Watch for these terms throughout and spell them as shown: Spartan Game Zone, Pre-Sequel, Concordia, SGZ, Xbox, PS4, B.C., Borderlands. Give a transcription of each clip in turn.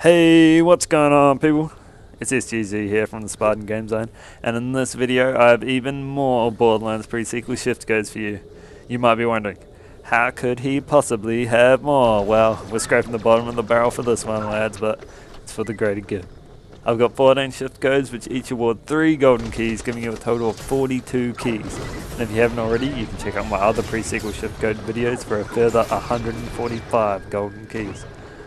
Hey, what's going on, people? It's SGZ here from the Spartan Game Zone, and in this video I have even more Borderlands Pre-Sequel shift codes for you. You might be wondering, how could he possibly have more? Well, we're scraping the bottom of the barrel for this one, lads, but it's for the greater good. I've got 14 shift codes which each award 3 golden keys, giving you a total of 42 keys. And if you haven't already, you can check out my other Pre-Sequel shift code videos for a further 145 golden keys.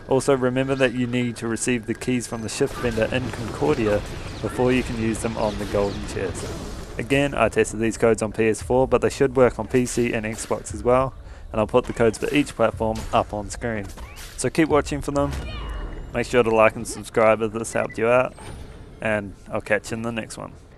Also, remember that you need to receive the keys from the shift vendor in Concordia before you can use them on the golden chest. Again, I tested these codes on PS4, but they should work on PC and Xbox as well, and I'll put the codes for each platform up on screen. So keep watching for them, make sure to like and subscribe if this helped you out, and I'll catch you in the next one.